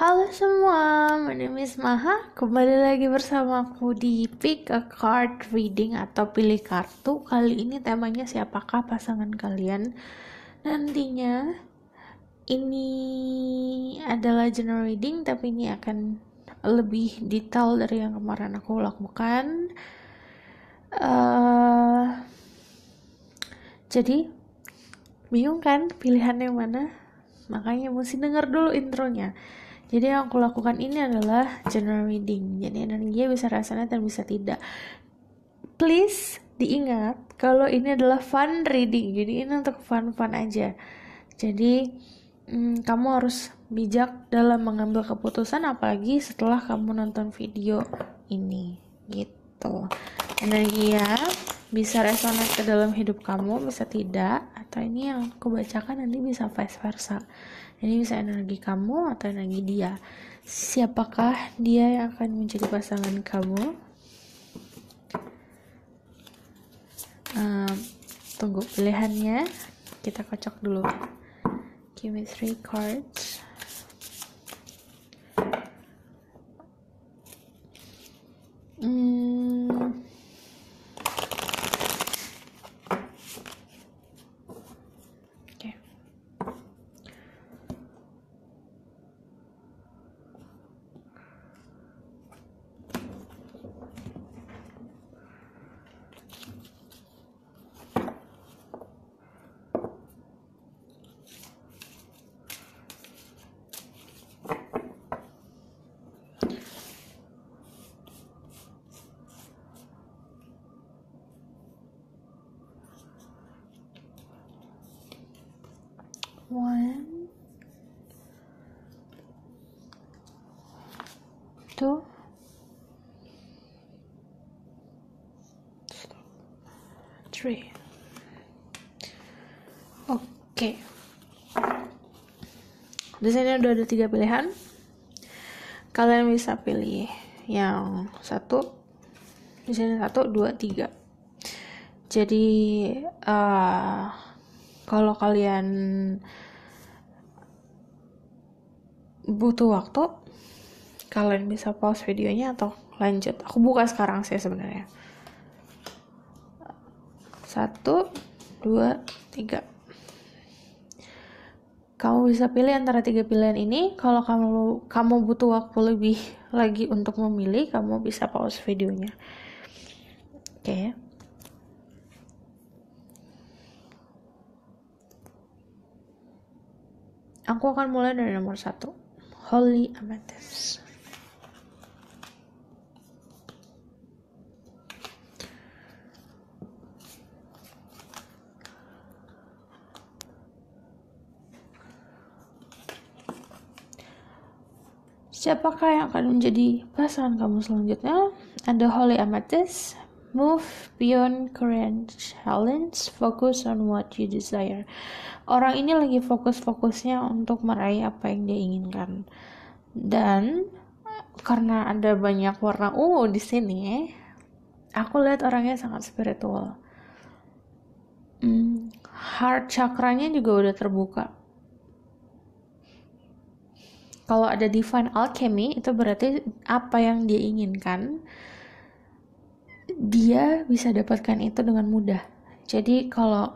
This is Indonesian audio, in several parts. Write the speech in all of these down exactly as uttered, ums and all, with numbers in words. Halo semua, my name is Maha. Kembali lagi bersamaku di Pick a Card Reading atau pilih kartu. Kali ini temanya siapakah pasangan kalian nantinya. Ini adalah general reading, tapi ini akan lebih detail dari yang kemarin aku lakukan. Uh, jadi bingung kan pilihannya mana? Makanya mesti denger dulu intronya. Jadi yang aku lakukan ini adalah general reading. Jadi energinya bisa resonate dan bisa tidak. Please diingat kalau ini adalah fun reading. Jadi ini untuk fun-fun aja. Jadi hmm, kamu harus bijak dalam mengambil keputusan, apalagi setelah kamu nonton video ini. Gitu. Energinya bisa resonate ke dalam hidup kamu, bisa tidak, atau ini yang aku bacakan nanti bisa vice versa. Jadi bisa energi kamu atau energi dia. Siapakah dia yang akan menjadi pasangan kamu? Um, tunggu pilihannya, kita kocok dulu. Give me three cards. Hmm. One, two, three. Oke, okay. Di sini udah ada tiga pilihan. Kalian bisa pilih yang satu. Di sini satu, dua, tiga. Jadi uh, kalau kalian butuh waktu, kalian bisa pause videonya atau lanjut. Aku buka sekarang sih sebenarnya. Satu, dua, tiga. Kamu bisa pilih antara tiga pilihan ini. Kalau kamu kamu butuh waktu lebih lagi untuk memilih, kamu bisa pause videonya. Oke. Okay. Aku akan mulai dari nomor satu, Holy Amethyst. Siapakah yang akan menjadi pasangan kamu selanjutnya? Ada Holy Amethyst. Move beyond current challenge, focus on what you desire. Orang ini lagi fokus-fokusnya untuk meraih apa yang dia inginkan. Dan karena ada banyak warna ungu di sini, aku lihat orangnya sangat spiritual. Hmm, heart chakranya juga udah terbuka. Kalau ada Divine Alchemy, itu berarti apa yang dia inginkan, dia bisa dapatkan itu dengan mudah. Jadi kalau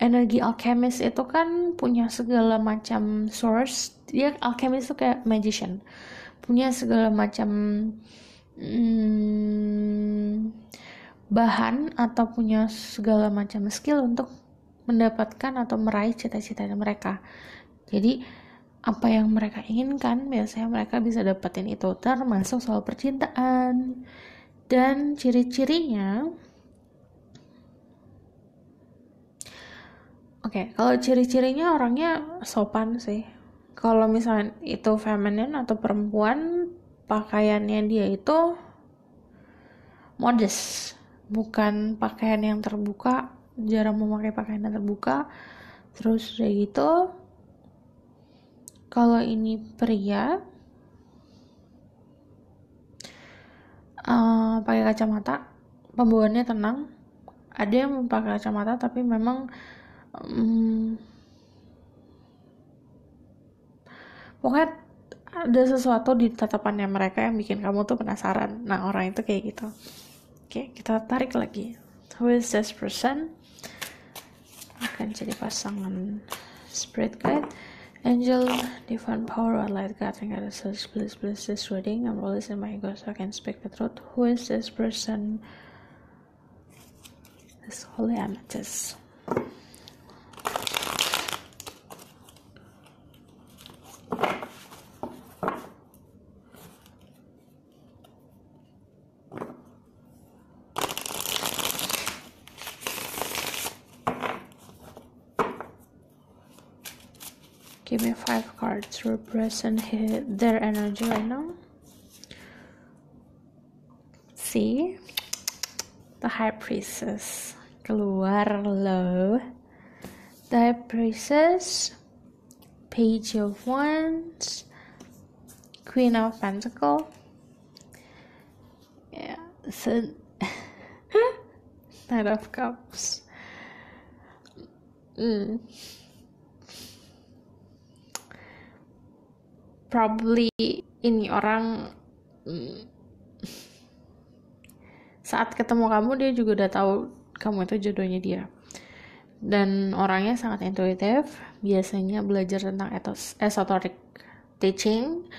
energi alchemist itu kan punya segala macam source, dia alchemist itu kayak magician, punya segala macam hmm, bahan atau punya segala macam skill untuk mendapatkan atau meraih cita-cita mereka. Jadi apa yang mereka inginkan biasanya mereka bisa dapetin itu, termasuk soal percintaan. Dan ciri-cirinya, oke, okay, kalau ciri-cirinya orangnya sopan sih. Kalau misalnya itu feminin atau perempuan, pakaiannya dia itu modest, bukan pakaian yang terbuka, jarang memakai pakaian yang terbuka. Terus kayak gitu. Kalau ini pria, Uh, pakai kacamata, pembawaannya tenang. Ada yang memakai kacamata tapi memang um, pokoknya ada sesuatu di tatapannya mereka yang bikin kamu tuh penasaran. Nah, orang itu kayak gitu. Oke, kita tarik lagi. Who is this person? Akan jadi pasangan Spirit Guide, Angel, Divine Power, or Light Guide. I got a search, please, please, this reading. I'm releasing my ego so I can speak the truth. Who is this person? This Holy Amethyst. Give me five cards to represent his, their energy right now. See, the High Priestess keluar loh. The High Priestess, Page of Wands, Queen of Pentacles. Yeah, so Knight of Cups. Mm. Probably ini orang saat ketemu kamu dia juga udah tahu kamu itu jodohnya dia, dan orangnya sangat intuitif, biasanya belajar tentang etos, esoteric teaching,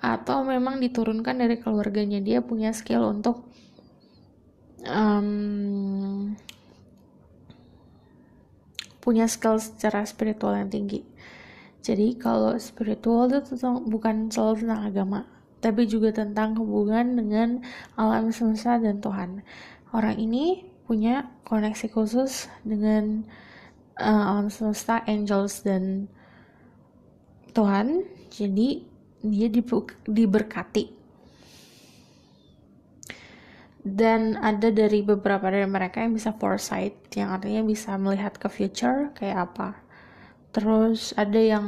atau memang diturunkan dari keluarganya dia punya skill untuk um, punya skill secara spiritual yang tinggi. Jadi kalau spiritual itu bukan selalu tentang agama, tapi juga tentang hubungan dengan alam semesta dan Tuhan. Orang ini punya koneksi khusus dengan uh, alam semesta, angels, dan Tuhan. Jadi dia diberkati. Dan ada dari beberapa dari mereka yang bisa foresight, yang artinya bisa melihat ke future kayak apa. Terus ada yang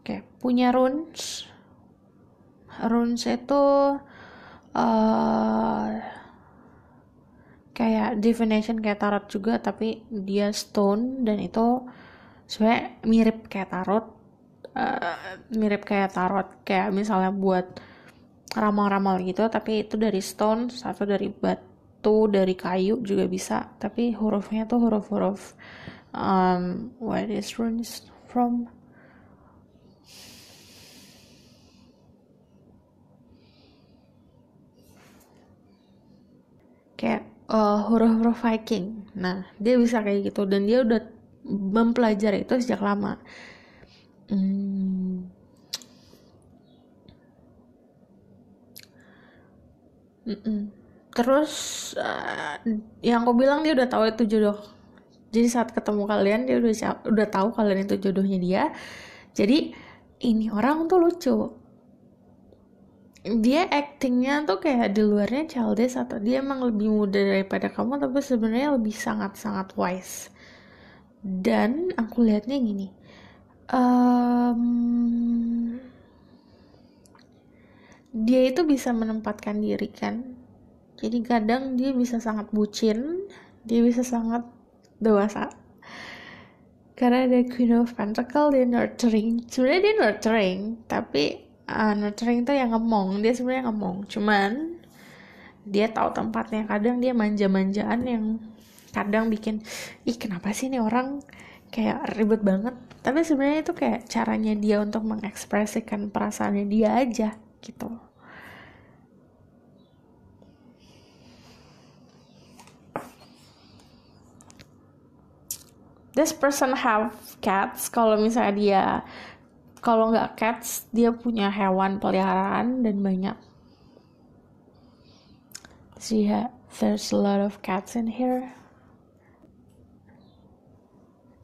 okay, punya runes. Runes itu uh, kayak divination kayak tarot juga, tapi dia stone, dan itu sebenarnya mirip kayak tarot, uh, mirip kayak tarot kayak misalnya buat ramal-ramal gitu, tapi itu dari stone, satu dari batu, tuh dari kayu juga bisa, tapi hurufnya tuh huruf-huruf um, where is runes from? Kayak uh, huruf-huruf Viking. Nah, dia bisa kayak gitu, dan dia udah mempelajari itu sejak lama. Hmm. Mm-mm. Terus uh, yang aku bilang dia udah tahu itu jodoh. Jadi saat ketemu kalian dia udah udah tahu kalian itu jodohnya dia. Jadi ini orang tuh lucu. Dia actingnya tuh kayak di luarnya childish, atau dia emang lebih muda daripada kamu, tapi sebenarnya lebih sangat-sangat wise. Dan aku lihatnya gini. Um, dia itu bisa menempatkan diri kan. Jadi kadang dia bisa sangat bucin, dia bisa sangat dewasa. Karena ada Queen of Pentacle, dia nurturing. Sebenarnya dia nurturing, tapi uh, nurturing itu yang ngemong. Dia sebenarnya ngemong, cuman dia tahu tempatnya. Kadang dia manja-manjaan yang kadang bikin, ih kenapa sih nih orang kayak ribet banget. Tapi sebenarnya itu kayak caranya dia untuk mengekspresikan perasaannya dia aja gitu. This person have cats. Kalau misalnya dia, kalau nggak cats, dia punya hewan peliharaan dan banyak. So yeah, there's a lot of cats in here.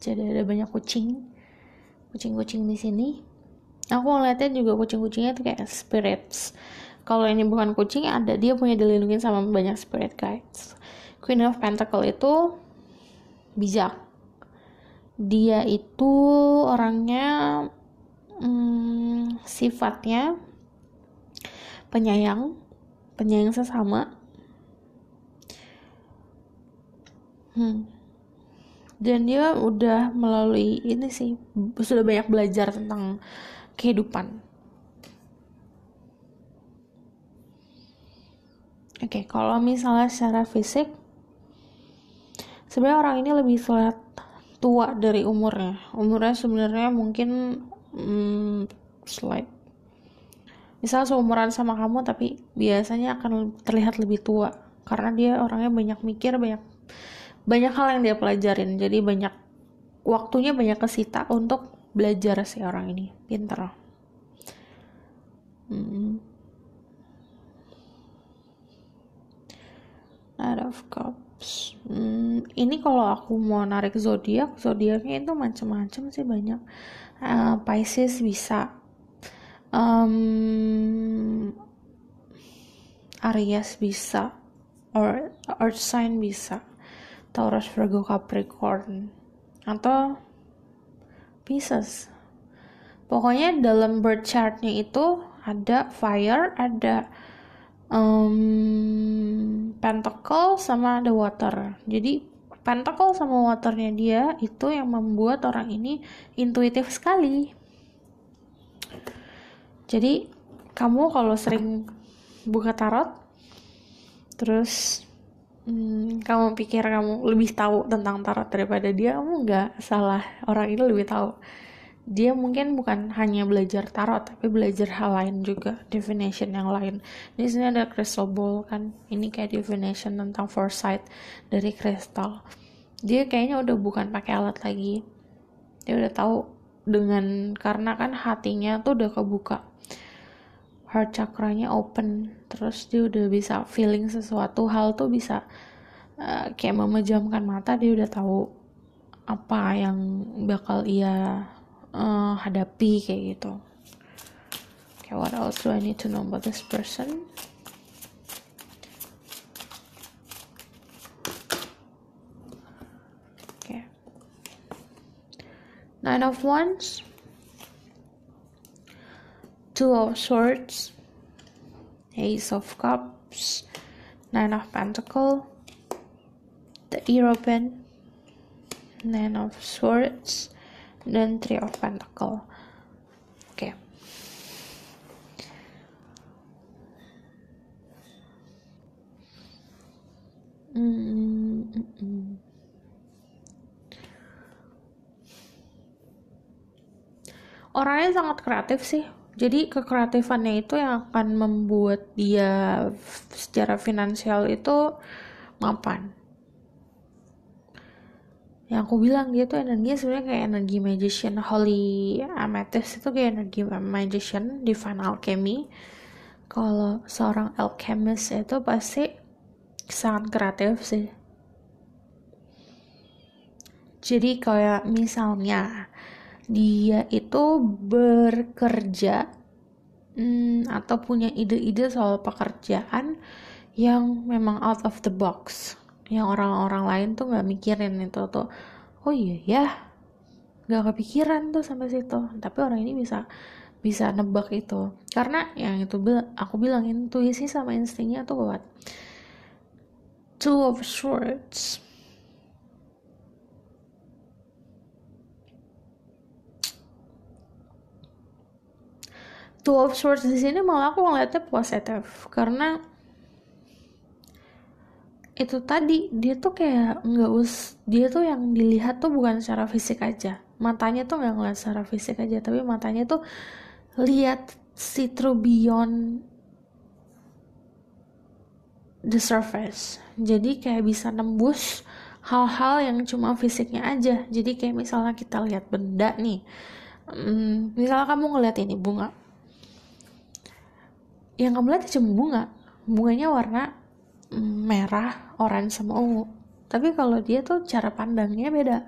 Jadi ada banyak kucing, kucing-kucing di sini. Aku ngeliatnya juga kucing-kucingnya tuh kayak spirits. Kalau ini bukan kucing, ada dia punya dilindungi sama banyak spirit guides. Queen of Pentacle itu bijak. Dia itu orangnya hmm, sifatnya penyayang, penyayang sesama. Hmm. Dan dia udah melalui ini sih, sudah banyak belajar tentang kehidupan. Oke, okay, kalau misalnya secara fisik, sebenarnya orang ini lebih terlihat tua dari umurnya. Umurnya sebenarnya mungkin hmm, slide. Misalnya seumuran sama kamu, tapi biasanya akan terlihat lebih tua. Karena dia orangnya banyak mikir, banyak banyak hal yang dia pelajarin. Jadi banyak waktunya banyak kesita untuk belajar sih orang ini. Pinter. Hmm. Out of Cups. Hmm, ini kalau aku mau narik zodiak, zodiaknya itu macam-macam sih banyak. Uh, Pisces bisa, um, Aries bisa, or Earth sign bisa, Taurus, Virgo, Capricorn, atau Pisces. Pokoknya dalam birth chartnya itu ada fire, ada Um, pentacle sama the water. Jadi pentacle sama waternya dia itu yang membuat orang ini intuitif sekali. Jadi kamu kalau sering buka tarot, terus um, kamu pikir kamu lebih tahu tentang tarot daripada dia, kamu gak salah. Orang ini lebih tahu. Dia mungkin bukan hanya belajar tarot, tapi belajar hal lain juga, divination yang lain. Di sini ada crystal ball kan, ini kayak divination tentang foresight dari kristal. Dia kayaknya udah bukan pakai alat lagi, dia udah tahu dengan, karena kan hatinya tuh udah kebuka, heart chakranya open, terus dia udah bisa feeling sesuatu hal tuh bisa uh, kayak memejamkan mata, dia udah tahu apa yang bakal ia Uh, hadapi kayak gitu. Okay, what else do I need to know about this person? Okay. Nine of Wands, Two of Swords, Ace of Cups, Nine of Pentacles, the European, Nine of Swords, dan Three of Pentacle. Oke. Okay. Mm-mm. Orangnya sangat kreatif sih. Jadi kekreatifannya itu yang akan membuat dia secara finansial itu mapan. Yang aku bilang dia tuh energinya sebenarnya kayak energi magician. Holy Amethyst itu kayak energi magician, Divine Alchemy. Kalau seorang alchemist itu pasti sangat kreatif sih. Jadi kayak misalnya dia itu bekerja hmm, atau punya ide-ide soal pekerjaan yang memang out of the box, yang orang-orang lain tuh nggak mikirin itu tuh. Oh iya ya, nggak kepikiran tuh sampai situ, tapi orang ini bisa bisa nebak itu, karena yang itu aku bilang intuisi sama instingnya tuh kuat. Two of Swords, Two of Swords di sini malah aku ngeliatnya positif, karena itu tadi dia tuh kayak nggak us dia tuh yang dilihat tuh bukan secara fisik aja, matanya tuh nggak ngeliat secara fisik aja, tapi matanya tuh lihat see through beyond the surface. Jadi kayak bisa nembus hal-hal yang cuma fisiknya aja. Jadi kayak misalnya kita lihat benda nih, hmm, misalnya kamu ngeliat ini bunga, yang kamu lihat cuma bunga, bunganya warna merah, orange, sama ungu. Tapi kalau dia tuh cara pandangnya beda.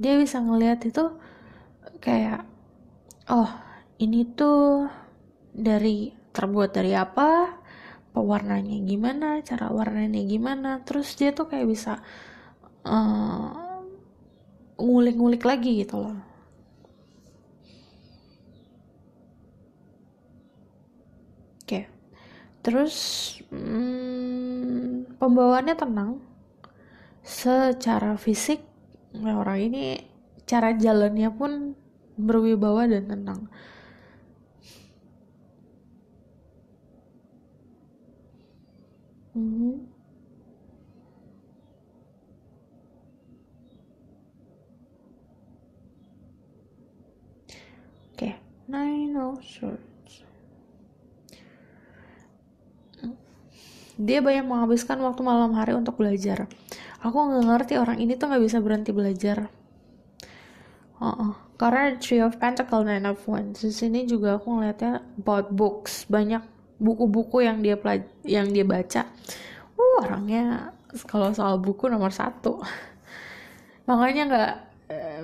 Dia bisa ngelihat itu kayak, oh ini tuh dari terbuat dari apa, pewarnanya gimana, cara warnanya gimana. Terus dia tuh kayak bisa uh, ngulik-ngulik lagi gitu loh. Oke. Okay. Terus hmm, pembawaannya tenang, secara fisik Nah, orang ini cara jalannya pun berwibawa dan tenang. Hmm. Oke, okay. Nine of Swords. Dia banyak menghabiskan waktu malam hari untuk belajar. Aku nggak ngerti orang ini tuh nggak bisa berhenti belajar. Uh-uh. Karena Three of Pentacles, Nine of Wands. Di sini juga aku ngeliatnya about books, banyak buku-buku yang dia pelaj- yang dia baca. Uh, orangnya kalau soal buku nomor satu. Makanya nggak, eh,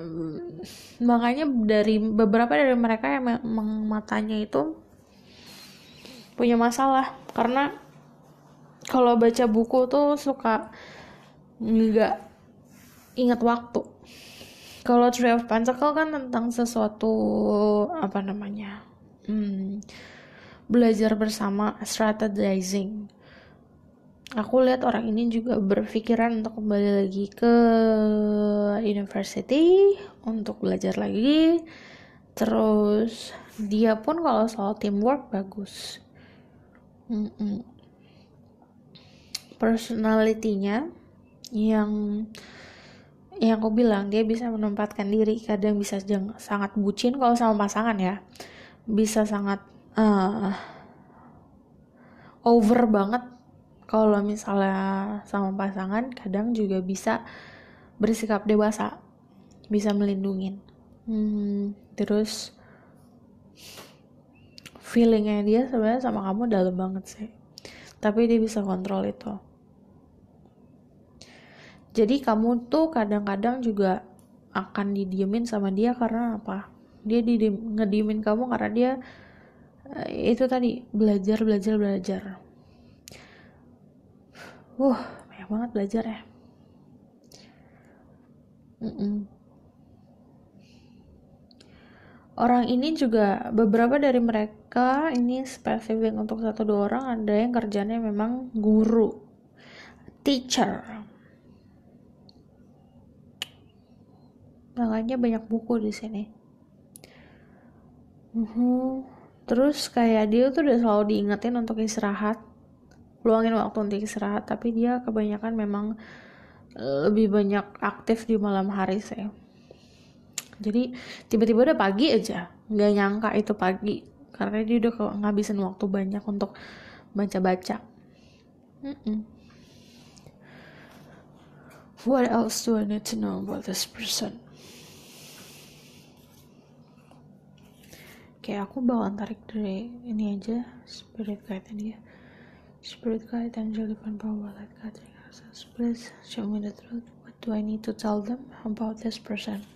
makanya dari beberapa dari mereka yang memang matanya itu punya masalah. Karena kalau baca buku tuh suka nggak ingat waktu. Kalau Three of Pentacles kan tentang sesuatu, apa namanya, hmm, belajar bersama, strategizing. Aku lihat orang ini juga berpikiran untuk kembali lagi ke university untuk belajar lagi. Terus dia pun kalau soal teamwork bagus. Mm-mm. Personality-nya yang yang aku bilang, dia bisa menempatkan diri, kadang bisa jeng, sangat bucin kalau sama pasangan ya, bisa sangat uh, over banget kalau misalnya sama pasangan, kadang juga bisa bersikap dewasa, bisa melindungin. Hmm, terus feelingnya dia sebenarnya sama kamu dalam banget sih, tapi dia bisa kontrol itu. Jadi kamu tuh kadang-kadang juga akan didiemin sama dia karena apa? Dia didiem, ngediemin kamu karena dia itu tadi belajar, belajar, belajar. Wah, uh, banyak banget belajar ya. Mm-mm. Orang ini juga beberapa dari mereka ini spesifik untuk satu dua orang, ada yang kerjanya memang guru, teacher. Makanya banyak buku di sini. Uhum. Terus kayak dia tuh udah selalu diingetin untuk istirahat, luangin waktu untuk istirahat, tapi dia kebanyakan memang lebih banyak aktif di malam hari sih. Jadi tiba-tiba udah pagi aja, nggak nyangka itu pagi, karena dia udah ngabisin waktu banyak untuk baca-baca. Mm-mm. What else do I need to know about this person? Oke, aku bakal tarik dari ini aja, spirit guide dia. Spirit guide, angel, divine power, light guide, access, please show me the truth. What do I need to tell them about this person?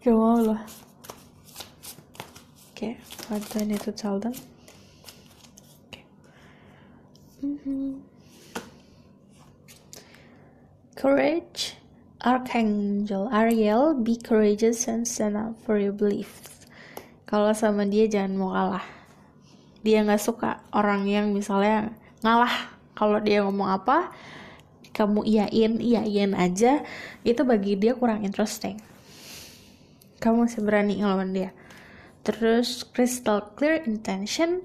Jawablah. Oke, what do I need to tell them? Okay. Mm-hmm. Courage, Archangel Ariel, be courageous and stand up for your beliefs. Kalau sama dia jangan mau kalah. Dia nggak suka orang yang misalnya ngalah. Kalau dia ngomong apa, kamu iyain, iyain aja, itu bagi dia kurang interesting. Kamu masih berani ngelawan dia. Terus crystal clear intention,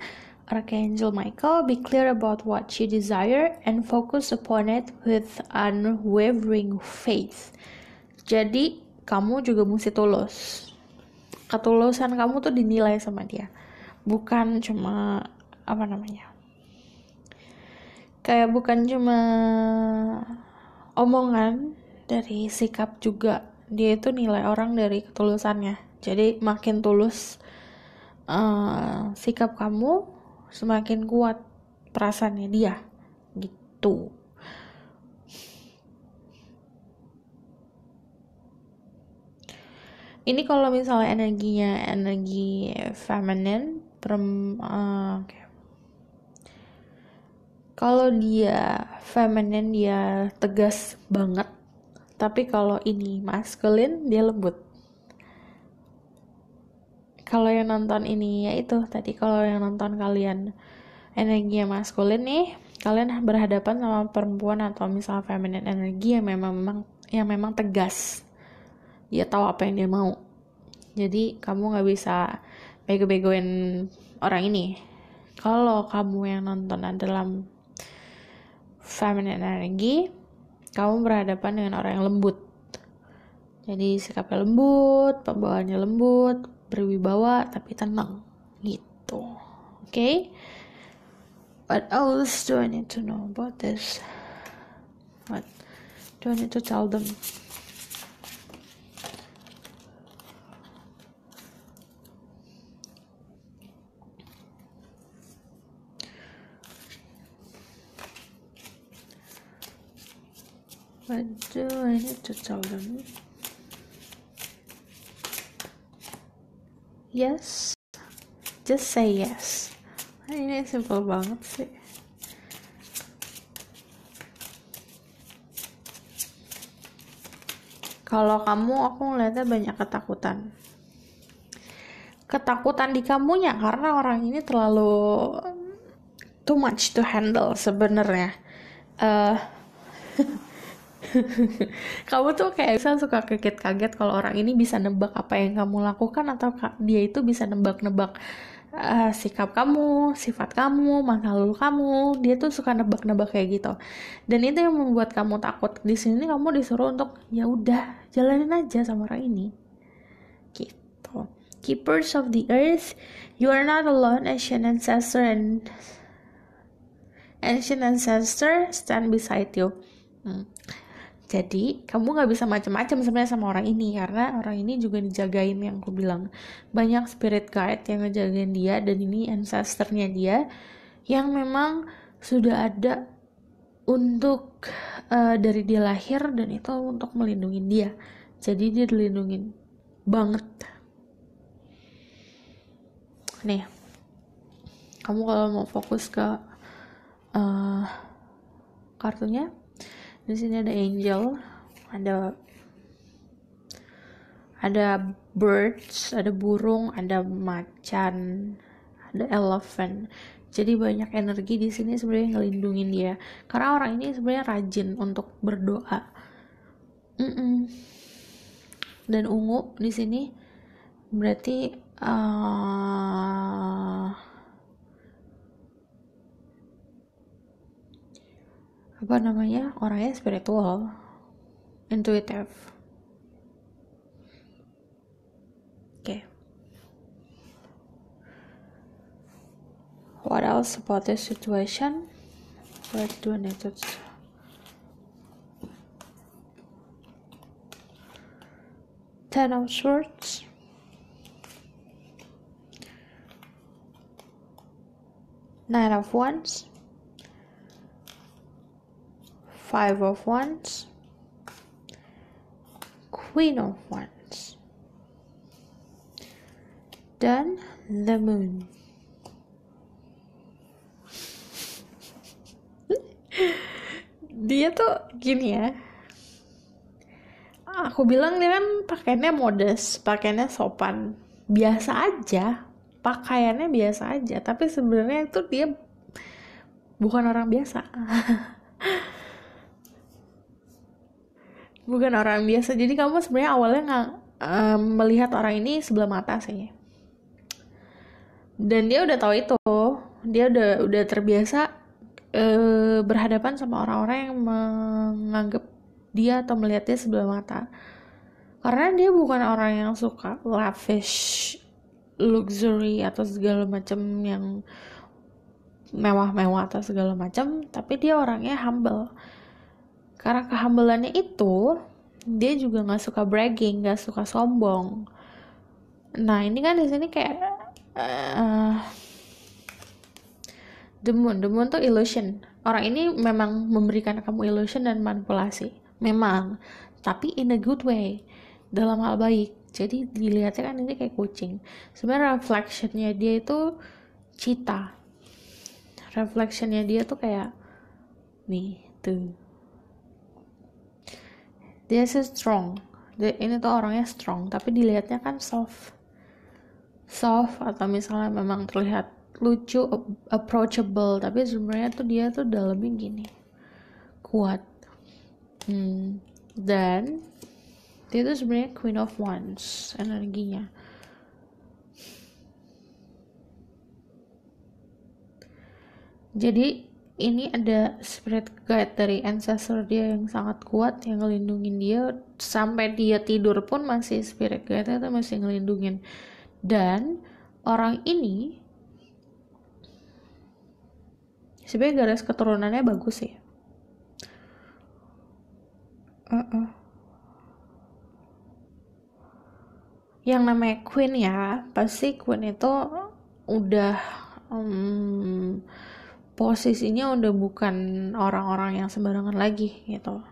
Archangel Michael, be clear about what you desire and focus upon it with unwavering faith. Jadi kamu juga mesti tulus. Ketulusan kamu tuh dinilai sama dia, bukan cuma apa namanya, kayak bukan cuma omongan, dari sikap juga. Dia itu nilai orang dari ketulusannya. Jadi makin tulus uh, sikap kamu, semakin kuat perasaannya dia, gitu. Ini kalau misalnya energinya energi feminin, perem, uh, okay. Kalau dia feminine, dia tegas banget. Tapi kalau ini masculine, dia lembut. Kalau yang nonton ini, ya itu tadi, kalau yang nonton kalian energi yang maskulin nih, kalian berhadapan sama perempuan atau misal feminine energi yang memang, memang yang memang tegas, dia tahu apa yang dia mau. Jadi kamu nggak bisa bego-begoin orang ini. Kalau kamu yang nonton adalah feminine energy, kamu berhadapan dengan orang yang lembut. Jadi sikapnya lembut, pembawaannya lembut, berwibawa tapi tenang gitu. Oke, okay? What else do I need to know about this? What do I need to tell them? What do I need to tell them? Yes, just say yes. Ini simple banget sih. Kalau kamu, aku ngeliatnya banyak ketakutan. Ketakutan di kamunya karena orang ini terlalu too much to handle sebenarnya. Uh, Kamu tuh kayak bisa suka kaget-kaget kalau orang ini bisa nebak apa yang kamu lakukan, atau dia itu bisa nebak-nebak uh, sikap kamu, sifat kamu, masa lalu kamu. Dia tuh suka nebak-nebak kayak gitu. Dan itu yang membuat kamu takut. Di sini kamu disuruh untuk ya udah, jalanin aja sama orang ini. Gitu. Keepers of the earth, you are not alone. Ancient ancestor and ancient ancestor stand beside you. Hmm. Jadi kamu gak bisa macam-macam sebenarnya sama orang ini, karena orang ini juga dijagain, yang aku bilang banyak spirit guide yang ngejagain dia, dan ini ancestornya dia yang memang sudah ada untuk uh, dari dia lahir, dan itu untuk melindungi dia. Jadi dia dilindungin banget nih. Kamu kalau mau fokus ke uh, kartunya, di sini ada angel, ada ada birds, ada burung, ada macan, ada elephant. Jadi banyak energi di sini sebenarnya ngelindungin dia. Karena orang ini sebenarnya rajin untuk berdoa. Mm-mm. Dan ungu di sini berarti uh, apa namanya, orangnya spiritual, intuitive. Oke, okay. What else about this situation? What do I need to Ten of Swords. Nine of Wands. Five of Wands, Queen of Wands, dan the Moon. Dia tuh gini ya. Aku bilang dia kan pakaiannya modest, pakaiannya sopan, biasa aja, pakaiannya biasa aja. Tapi sebenarnya itu dia bukan orang biasa. Bukan orang biasa. Jadi kamu sebenarnya awalnya nggak um, melihat orang ini sebelah mata sih. Dan dia udah tahu itu. Dia udah udah terbiasa uh, berhadapan sama orang-orang yang menganggap dia atau melihat dia sebelah mata. Karena dia bukan orang yang suka lavish, luxury atau segala macam yang mewah-mewah atau segala macam. Tapi dia orangnya humble. Karena kehambelannya itu, dia juga nggak suka bragging, nggak suka sombong. Nah ini kan di sini kayak uh, the moon, the moon tuh illusion. Orang ini memang memberikan kamu illusion dan manipulasi, memang. Tapi in a good way, dalam hal baik. Jadi dilihatnya kan ini kayak kucing. Sebenarnya reflectionnya dia itu cita. Reflectionnya dia tuh kayak nih tuh. Dia sih strong. Dia, ini tuh orangnya strong, tapi dilihatnya kan soft. Soft atau misalnya memang terlihat lucu, approachable, tapi sebenarnya tuh dia tuh dalamnya gini. Kuat. Hmm. Dan dia itu sebenarnya Queen of Wands energinya. Jadi ini ada spirit guide dari ancestor dia yang sangat kuat yang ngelindungin dia sampai dia tidur pun masih spirit guide-nya itu masih ngelindungin. Dan orang ini sebenarnya garis keturunannya bagus sih. Uh-uh. Yang namanya Queen ya, pasti Queen itu udah um, posisinya udah bukan orang-orang yang sembarangan lagi gitu.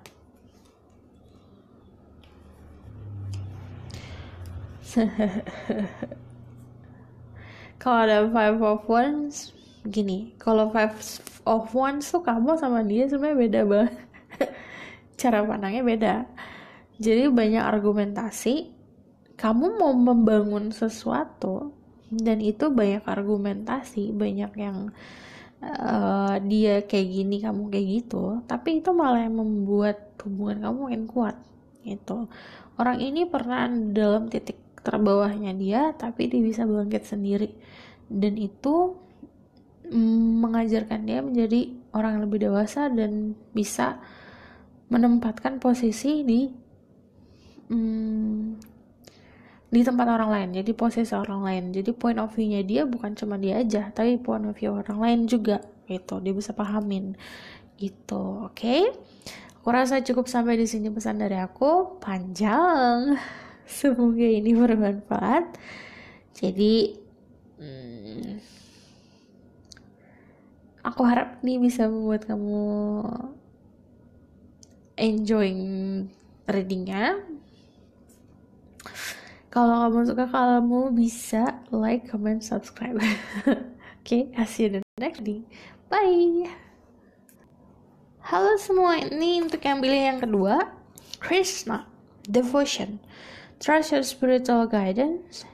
Kalau ada Five of Wands gini, kalau Five of Wands tuh kamu sama dia sebenarnya beda banget. Cara pandangnya beda. Jadi banyak argumentasi. Kamu mau membangun sesuatu dan itu banyak argumentasi, banyak yang uh, dia kayak gini, kamu kayak gitu, tapi itu malah yang membuat hubungan kamu makin kuat gitu. Orang ini pernah dalam titik terbawahnya dia, tapi dia bisa bangkit sendiri dan itu mm, mengajarkan dia menjadi orang yang lebih dewasa dan bisa menempatkan posisi di mm, di tempat orang lain, jadi posisi orang lain. Jadi point of view-nya dia bukan cuma dia aja, tapi point of view orang lain juga gitu. Dia bisa pahamin gitu. Oke. Okay? Aku rasa cukup sampai di sini pesan dari aku. Panjang. Semoga ini bermanfaat. Jadi hmm, aku harap ini bisa membuat kamu enjoying reading-nya. Kalau kamu suka, kamu bisa like, comment, subscribe. Oke, okay, I'll see you in the next video. Bye! Halo semua, ini untuk yang pilih yang kedua. Krishna, devotion. Trust your spiritual guidance.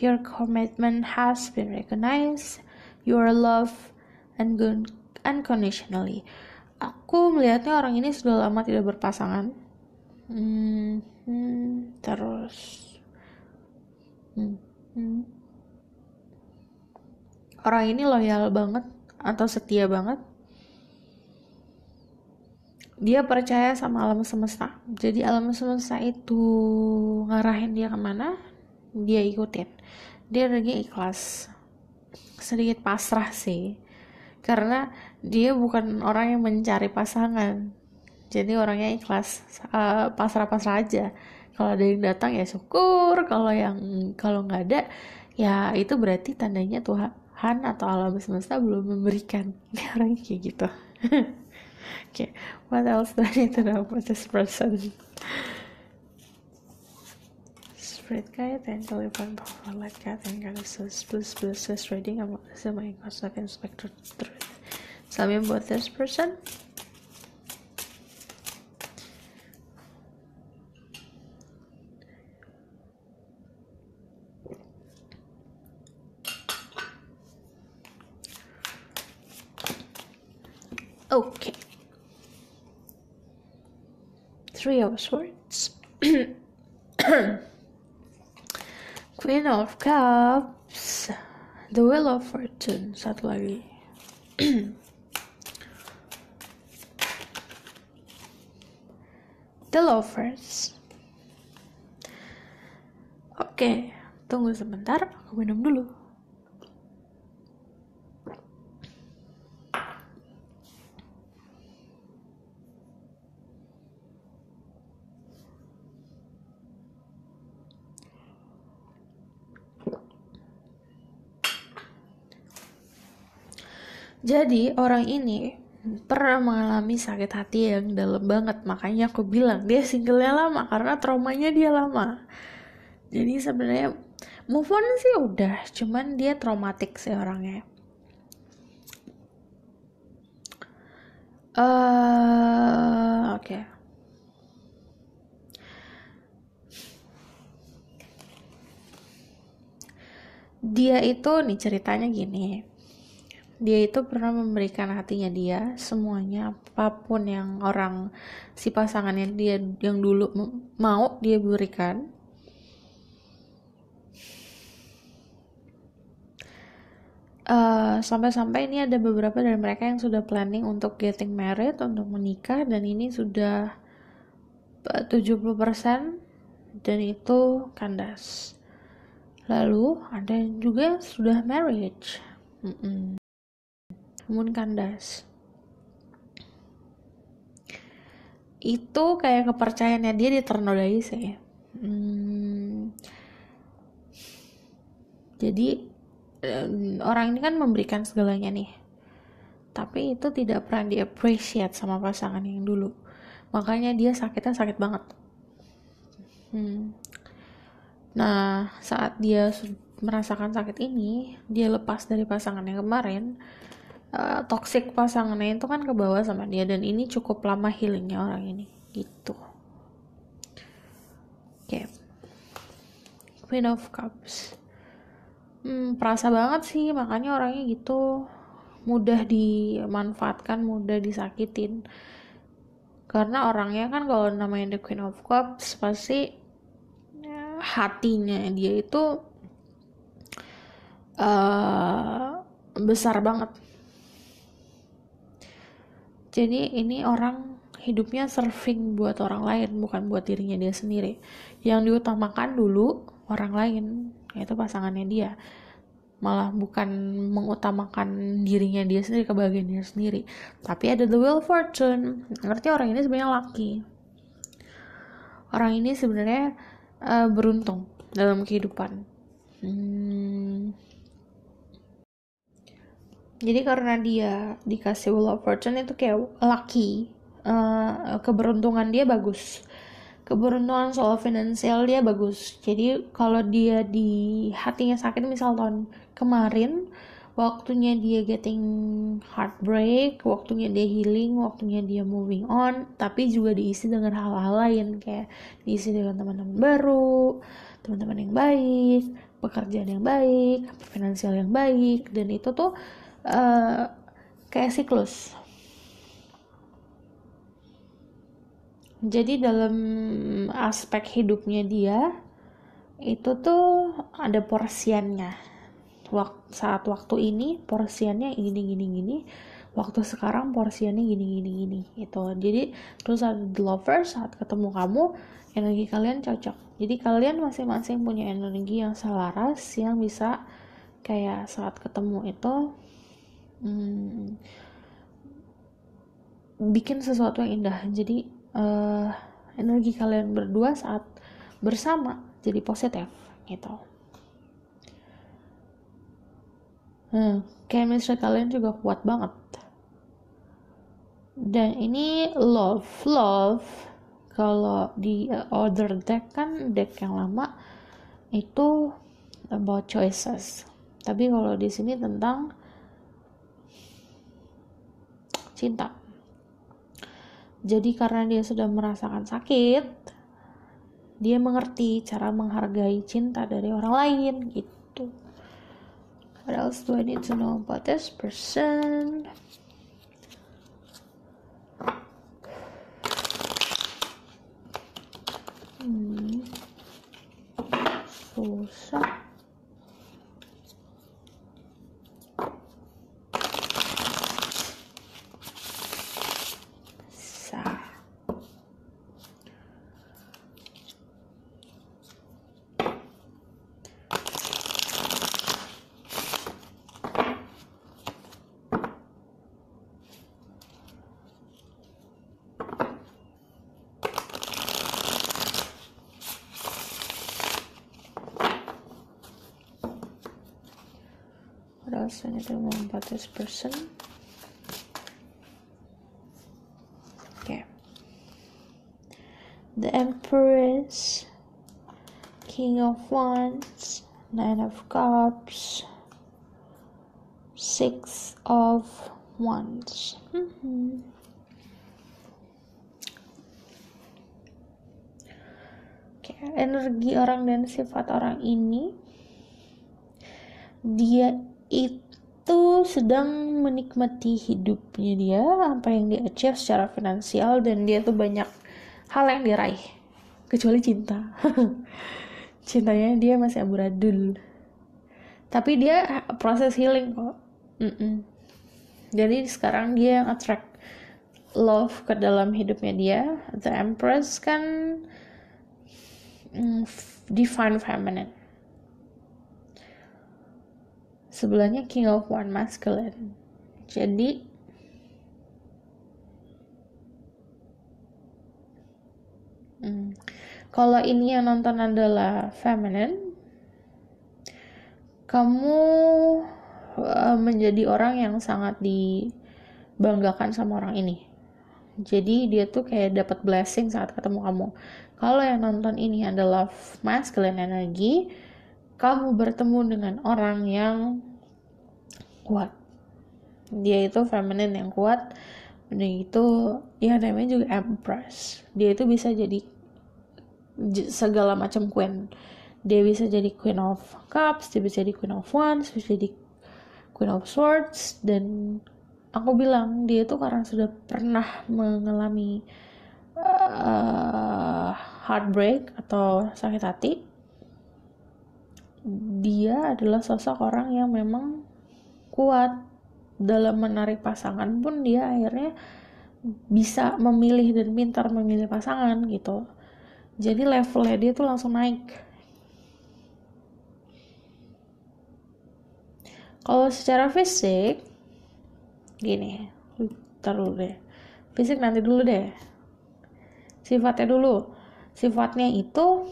Your commitment has been recognized. You are loved and good unconditionally. Aku melihatnya orang ini sudah lama tidak berpasangan. Hmm, hmm, terus... Hmm. Hmm. Orang ini loyal banget atau setia banget. Dia percaya sama alam semesta. Jadi alam semesta itu ngarahin dia kemana, dia ikutin. Dia orangnya ikhlas, sedikit pasrah sih, karena dia bukan orang yang mencari pasangan. Jadi orangnya ikhlas, uh, pasrah-pasrah aja. Kalau ada yang datang ya syukur, kalau yang kalau nggak ada ya itu berarti tandanya Tuhan atau alam semesta belum memberikan. Orang kayak gitu. Oke, okay. What else do I need to know about this person? Spread guide and telephone power light guide and kind of source plus plus plus reading about the same concept and spectrum truth. Tell me about this person. Okay. Three of Swords. Queen of Cups. The Wheel of Fortune. Satu lagi. The Lovers. Oke, okay. Tunggu sebentar. Aku minum dulu. Jadi orang ini pernah mengalami sakit hati yang dalam banget, makanya aku bilang dia singlenya lama karena traumanya dia lama. Jadi sebenarnya move on sih udah, cuman dia traumatik sih orangnya. Uh, Oke. Okay. Dia itu nih ceritanya gini. Dia itu pernah memberikan hatinya dia semuanya, apapun yang orang si pasangannya dia yang dulu mau dia berikan. Uh, sampai-sampai ini ada beberapa dari mereka yang sudah planning untuk getting married, untuk menikah, dan ini sudah tujuh puluh persen dan itu kandas. Lalu ada yang juga sudah marriage mm-mm. namun kandas. Itu kayak kepercayaannya dia diternodai sih. hmm. Jadi orang ini kan memberikan segalanya nih, tapi itu tidak pernah di appreciate sama pasangan yang dulu, makanya dia sakitnya sakit banget. hmm. Nah, saat dia merasakan sakit ini, dia lepas dari pasangannya kemarin, uh, toxic pasangannya itu kan kebawa sama dia, dan ini cukup lama healingnya orang ini gitu. Oke, okay. Queen of Cups. Hmm, perasa banget sih, makanya orangnya gitu, mudah dimanfaatkan, mudah disakitin, karena orangnya kan kalau namanya The Queen of Cups pasti ya, hatinya dia itu uh, besar banget. Jadi ini orang hidupnya serving buat orang lain, bukan buat dirinya dia sendiri. Yang diutamakan dulu orang lain, yaitu pasangannya dia, malah bukan mengutamakan dirinya dia sendiri, kebahagiaan dia sendiri. Tapi ada the wheel fortune, ngerti orang ini sebenarnya laki, orang ini sebenarnya uh, beruntung dalam kehidupan. hmm. Jadi karena dia dikasih wheel of fortune itu kayak laki, uh, keberuntungan dia bagus, keberuntungan soal finansial dia bagus. Jadi kalau dia di hatinya sakit, misal tahun kemarin waktunya dia getting heartbreak, waktunya dia healing, waktunya dia moving on, tapi juga diisi dengan hal-hal lain, kayak diisi dengan teman-teman baru, teman-teman yang baik, pekerjaan yang baik, finansial yang baik, dan itu tuh uh, kayak siklus. Jadi dalam aspek hidupnya dia itu tuh ada porsiannya. Wakt- saat waktu ini porsiannya gini gini gini, waktu sekarang porsiannya gini gini gini. Itu. Jadi terus ada the lovers, saat ketemu kamu energi kalian cocok. Jadi kalian masing-masing punya energi yang selaras, yang bisa kayak saat ketemu itu hmm, bikin sesuatu yang indah. Jadi Uh, energi kalian berdua saat bersama jadi positif gitu. Hmm, chemistry kalian juga kuat banget. Dan ini love, love kalau di uh, order deck kan, deck yang lama itu about choices. Tapi kalau di sini tentang cinta. Jadi karena dia sudah merasakan sakit, dia mengerti cara menghargai cinta dari orang lain gitu. What else do I need to know about this person? Hmm. Susah. So, anything more about this person? Okay. The Empress. Oke, King of Wands, Nine of Cups, Six of Wands. Mm-hmm. Okay, energi orang dan sifat orang ini, dia itu sedang menikmati hidupnya dia, apa yang dia achieve secara finansial, dan dia tuh banyak hal yang diraih, kecuali cinta. Cintanya dia masih amburadul, tapi dia proses healing kok. Mm-mm. Jadi sekarang dia yang attract love ke dalam hidupnya dia. The Empress kan mm, Divine Feminine, sebelahnya King of One Masculine. Jadi hmm kalau ini yang nonton adalah feminine, kamu uh, menjadi orang yang sangat dibanggakan sama orang ini. Jadi dia tuh kayak dapat blessing saat ketemu kamu. Kalau yang nonton ini adalah masculine energy, kamu bertemu dengan orang yang kuat. Dia itu feminine yang kuat, dia itu ya namanya juga Empress. Dia itu bisa jadi segala macam queen. Dia bisa jadi Queen of Cups, dia bisa jadi Queen of Wands, bisa jadi Queen of Swords. Dan aku bilang dia itu karena sudah pernah mengalami uh, heartbreak atau sakit hati, dia adalah sosok orang yang memang kuat dalam menarik pasangan. Pun dia akhirnya bisa memilih dan pintar memilih pasangan gitu. Jadi levelnya dia tuh langsung naik. Kalau secara fisik, gini, ntar dulu deh. Fisik nanti dulu deh. Sifatnya dulu. Sifatnya itu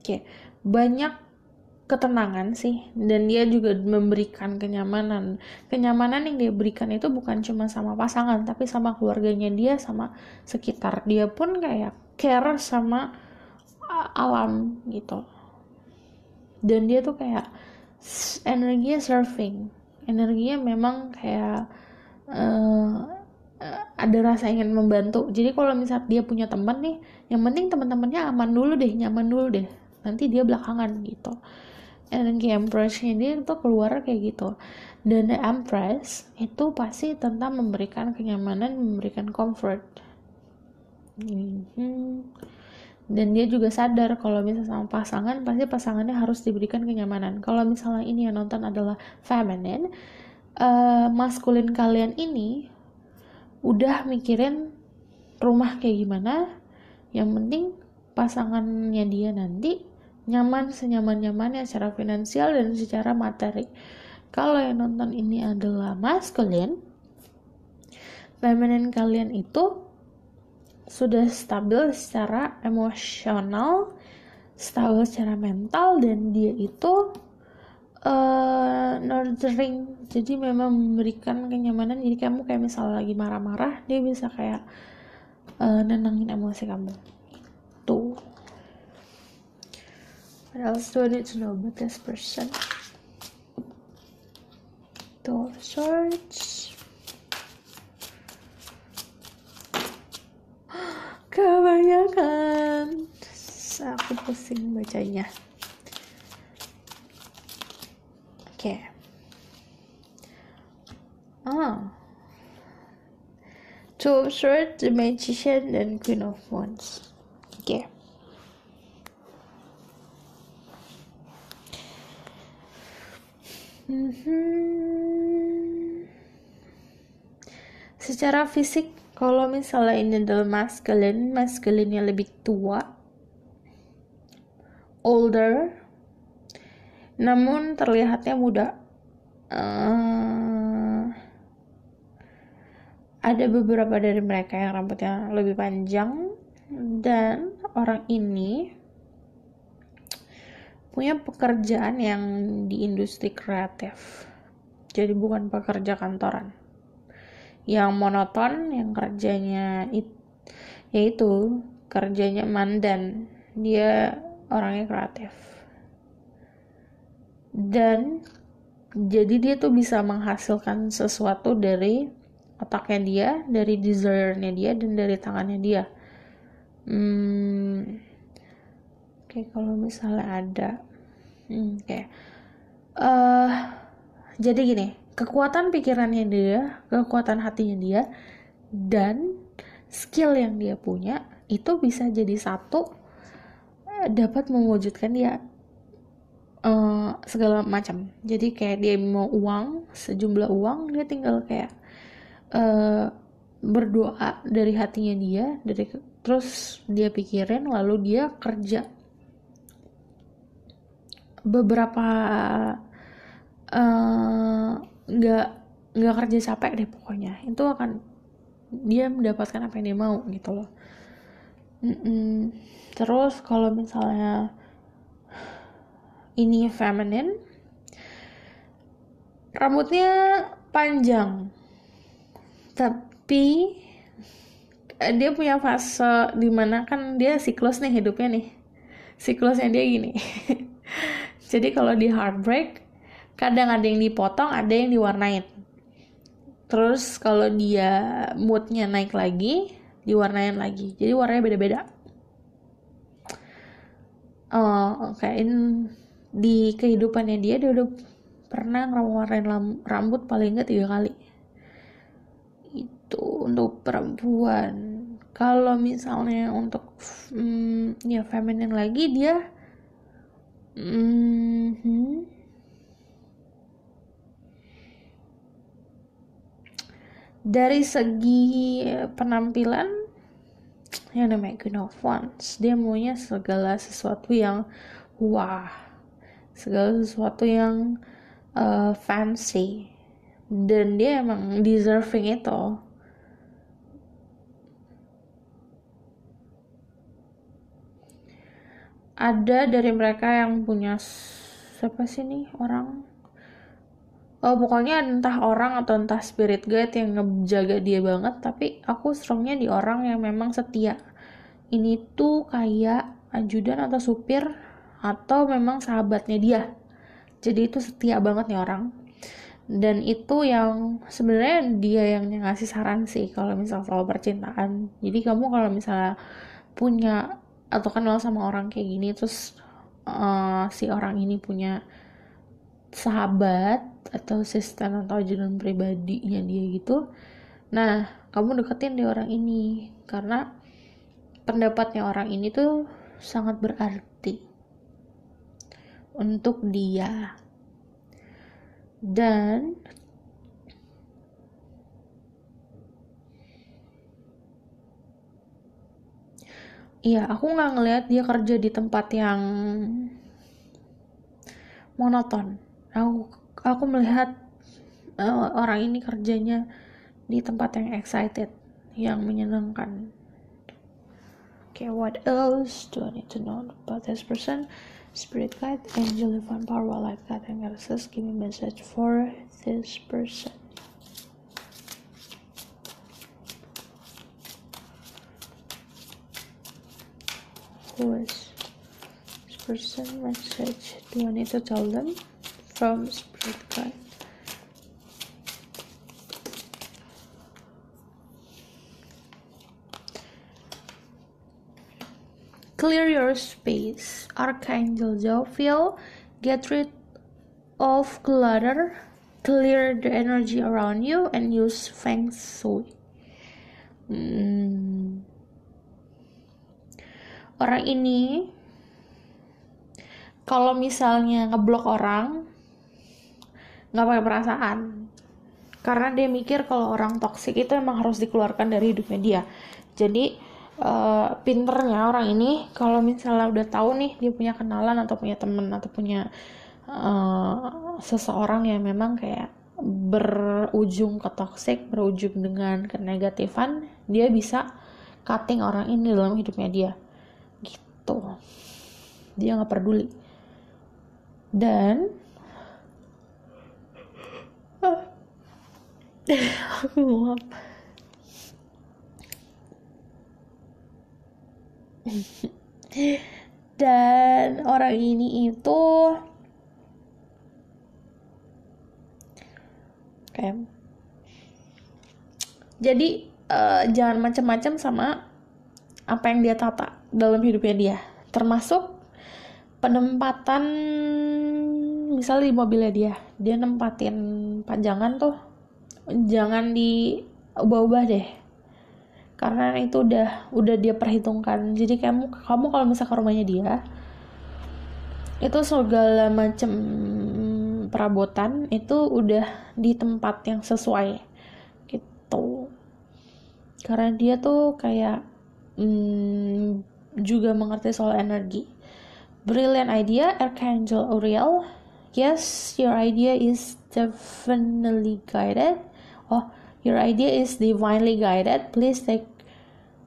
oke, banyak ketenangan sih, dan dia juga memberikan kenyamanan. Kenyamanan yang dia berikan itu bukan cuma sama pasangan, tapi sama keluarganya dia, sama sekitar. Dia pun kayak care sama alam gitu. Dan dia tuh kayak energinya surfing, energinya memang kayak uh, ada rasa ingin membantu. Jadi kalau misalnya dia punya teman nih, yang penting teman-temannya aman dulu deh, nyaman dulu deh, nanti dia belakangan gitu. Energi Empress-nya dia tuh keluar kayak gitu. Dan the Empress itu pasti tentang memberikan kenyamanan, memberikan comfort. Hmm. Dan dia juga sadar kalau misalnya sama pasangan, pasti pasangannya harus diberikan kenyamanan. Kalau misalnya ini yang nonton adalah feminine, uh, maskulin kalian ini udah mikirin rumah kayak gimana, yang penting pasangannya dia nanti nyaman senyaman-nyamannya secara finansial dan secara materi. Kalau yang nonton ini adalah masculine, feminine kalian itu sudah stabil secara emosional, stabil secara mental, dan dia itu uh, nurturing. Jadi memang memberikan kenyamanan. Jadi kamu kayak misalnya lagi marah-marah, dia bisa kayak uh, nenangin emosi kamu. Tuh. What else do I need to know about this person? Two of Swords. Kebanyakan. Aku pusing bacanya. Oke. Okay. Ah. Two of Swords, the Magician, dan Queen of Wands. Oke. Okay. Mm-hmm. Secara fisik, kalau misalnya ini adalah masculine, masculine-nya lebih tua, older, namun terlihatnya muda. Uh, ada beberapa dari mereka yang rambutnya lebih panjang. Dan orang ini punya pekerjaan yang di industri kreatif. Jadi bukan pekerja kantoran. yang monoton, yang kerjanya itu yaitu kerjanya mandan, dia orangnya kreatif dan jadi dia tuh bisa menghasilkan sesuatu dari otaknya dia, dari desire-nya dia, dan dari tangannya dia. Hmm, kayak kalau misalnya ada hmm, kayak uh, jadi gini, kekuatan pikirannya dia, kekuatan hatinya dia, dan skill yang dia punya itu bisa jadi satu, dapat mewujudkan dia uh, segala macam. Jadi kayak dia mau uang, sejumlah uang, dia tinggal kayak uh, berdoa dari hatinya dia, dari terus dia pikirin, lalu dia kerja beberapa nggak uh, nggak kerja capek deh pokoknya, itu akan dia mendapatkan apa yang dia mau gitu loh. Mm-mm. Terus kalau misalnya ini feminine, rambutnya panjang tapi dia punya fase dimana kan dia siklus nih hidupnya nih, siklusnya dia gini. Jadi kalau di heartbreak kadang ada yang dipotong, ada yang diwarnain. Terus kalau dia moodnya naik lagi, diwarnain lagi. Jadi warnanya beda-beda. Oh, oke. Okay. Di kehidupannya dia, dia udah pernah ngewarnain rambut paling nggak tiga kali. Itu untuk perempuan. Kalau misalnya untuk hmm, ya feminin lagi, dia hmm, dari segi penampilan yang namanya Queen of Wands, dia maunya segala sesuatu yang wah, segala sesuatu yang uh, fancy, dan dia emang deserving itu. Ada dari mereka yang punya siapa sih nih orang? Oh, pokoknya entah orang atau entah spirit guide yang ngejaga dia banget, tapi aku strongnya di orang yang memang setia. Ini tuh kayak ajudan atau supir atau memang sahabatnya dia. Jadi itu setia banget nih orang. Dan itu yang sebenarnya dia yang ngasih saran sih kalau misal soal percintaan. Jadi kamu kalau misalnya punya atau kenal sama orang kayak gini, terus uh, si orang ini punya sahabat atau asisten atau ajudan pribadinya dia gitu, nah kamu deketin di orang ini karena pendapatnya orang ini tuh sangat berarti untuk dia. Dan iya, aku nggak ngelihat dia kerja di tempat yang monoton. aku Aku melihat uh, orang ini kerjanya di tempat yang excited, yang menyenangkan. Okay, what else do I need to know about this person? Spirit guide, angel, divine power, light guide, and goddesses, give me message for this person. Who is this person? Message. Do I need to tell them? From spirit guide. Clear your space. Archangel Jophiel, get rid of clutter, clear the energy around you, and use feng shui. Hmm. Orang ini kalau misalnya ngeblok orang nggak pakai perasaan, karena dia mikir kalau orang toksik itu emang harus dikeluarkan dari hidupnya dia. Jadi uh, pinternya orang ini kalau misalnya udah tahu nih dia punya kenalan atau punya temen atau punya uh, seseorang yang memang kayak berujung ke toksik, berujung dengan kenegatifan, dia bisa cutting orang ini dalam hidupnya dia gitu. Dia nggak peduli. Dan Aku mau apa? Dan orang ini itu okay. Jadi uh, jangan macam-macam sama apa yang dia tata dalam hidupnya dia, termasuk penempatan. Misalnya di mobilnya dia, dia nempatin pajangan tuh jangan diubah-ubah deh, karena itu udah udah dia perhitungkan. Jadi kamu kamu kalau misal ke rumahnya dia, itu segala macam perabotan itu udah di tempat yang sesuai gitu. Karena dia tuh kayak hmm, juga mengerti soal energi. Brilliant idea, Archangel Uriel. Yes, your idea is definitely guided. Oh, your idea is divinely guided. Please take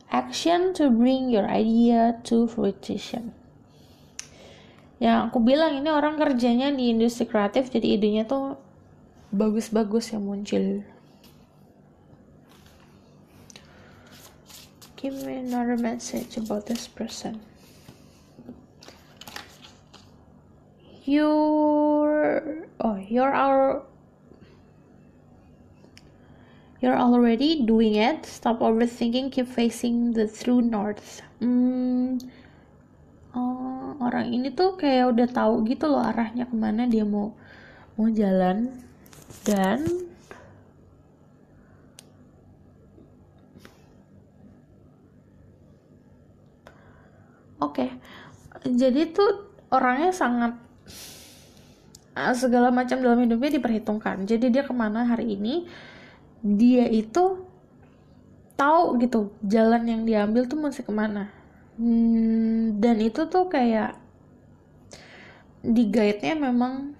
action to bring your idea to fruition. Ya, aku bilang ini orang kerjanya di industri kreatif, jadi idenya tuh bagus-bagus yang muncul. Give me another message about this person. You're oh you're our you're already doing it. Stop overthinking. Keep facing the true north. Hmm. Oh, orang ini tuh kayak udah tahu gitu loh arahnya kemana dia mau mau jalan, dan oke okay. Jadi tuh orangnya sangat segala macam dalam hidupnya diperhitungkan. Jadi dia kemana hari ini, dia itu tahu gitu jalan yang diambil tuh mesti kemana. Dan itu tuh kayak di guide-nya memang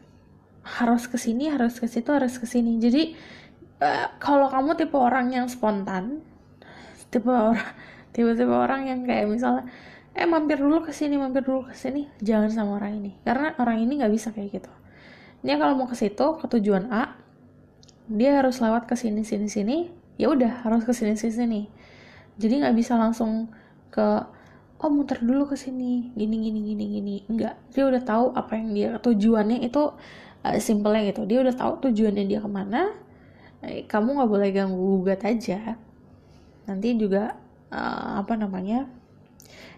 harus kesini, harus kesitu, harus kesini. Jadi uh, kalau kamu tipe orang yang spontan, tipe orang, tipe-tipe orang yang kayak misalnya eh mampir dulu kesini, mampir dulu kesini, jangan sama orang ini, karena orang ini nggak bisa kayak gitu. Dia kalau mau ke situ, ke tujuan A, dia harus lewat kesini, sini, sini. Ya udah harus kesini, sini, sini. Jadi nggak bisa langsung ke oh muter dulu ke sini, gini gini gini gini. Enggak, dia udah tahu apa yang dia tujuannya itu, uh, simpelnya gitu. Dia udah tahu tujuannya dia kemana. Eh, kamu nggak boleh ganggu gugat aja. Nanti juga uh, apa namanya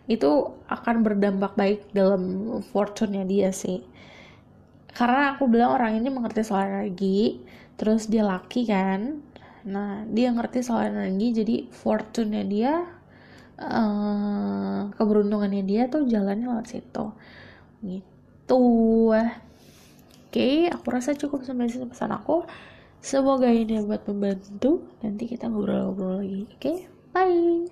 itu akan berdampak baik dalam fortune-nya dia sih. Karena aku bilang orang ini mengerti soal energi, terus dia laki kan. Nah, dia ngerti soal energi, jadi fortune-nya dia, Uh, keberuntungannya dia tuh jalannya lewat situ gitu. Oke okay, aku rasa cukup sampai sini pesan aku. Semoga ini dapat membantu. Nanti kita ngobrol-ngobrol lagi. Oke okay? Bye.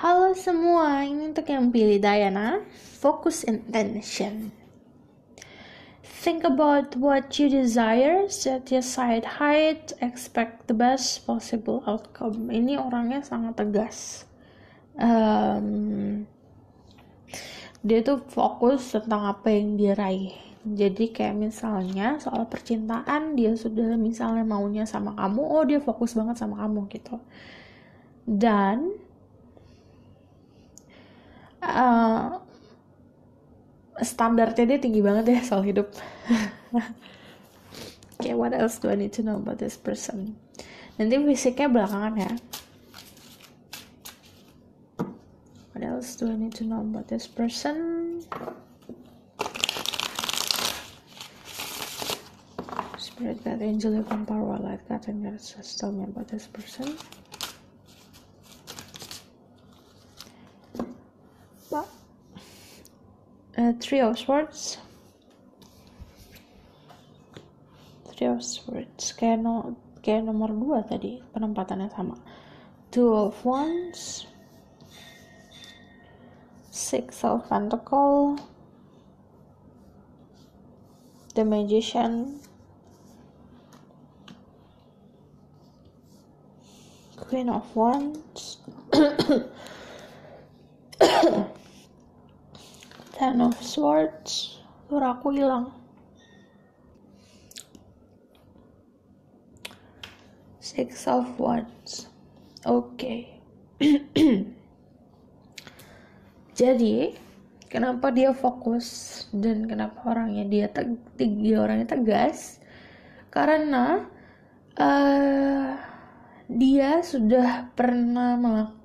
Halo semua, ini untuk yang pilih Diana. Focus intention. Think about what you desire, set your sight high, expect the best possible outcome. Ini orangnya sangat tegas. Um, dia tuh fokus tentang apa yang dia raih. Jadi kayak misalnya soal percintaan, dia sudah misalnya maunya sama kamu, oh dia fokus banget sama kamu gitu. Dan uh, standarnya dia tinggi banget ya soal hidup. Okay, what else do I need to know about this person? Nanti fisiknya belakangan ya. What else do I need to know about this person? Spirit guide, angel, divine power, light guide, and guides. Just tell me about this person. Uh, three of swords. Three of swords. Kayak, no, kayak nomor dua tadi. Penempatannya sama. Two of wands. Six of pentacles. The magician. Queen of wands. Ten of swords. Suara aku hilang. Six of Wands. Oke. Okay. Jadi, kenapa dia fokus dan kenapa orangnya dia teg- tiga orangnya tegas? Karena uh, dia sudah pernah melakukan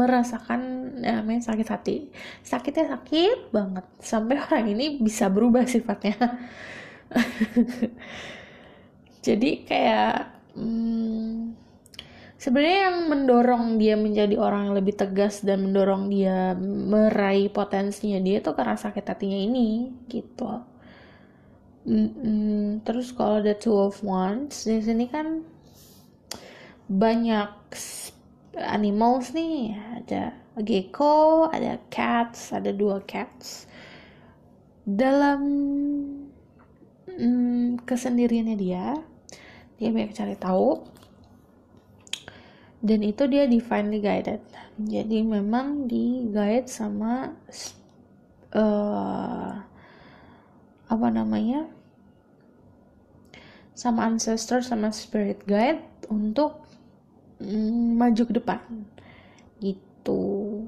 merasakan ya, namanya sakit hati. Sakitnya sakit banget sampai orang ini bisa berubah sifatnya. Jadi kayak hmm, sebenarnya yang mendorong dia menjadi orang yang lebih tegas dan mendorong dia meraih potensinya dia tuh karena sakit hatinya ini gitu. Mm-mm. Terus kalau the Two of Wands di sini kan banyak animals nih, ada gecko, ada cats, ada dua cats. Dalam mm, kesendiriannya dia, dia banyak cari tahu. Dan itu dia divinely guided. Jadi memang di guide sama uh, apa namanya? sama ancestor, sama spirit guide untuk maju ke depan gitu.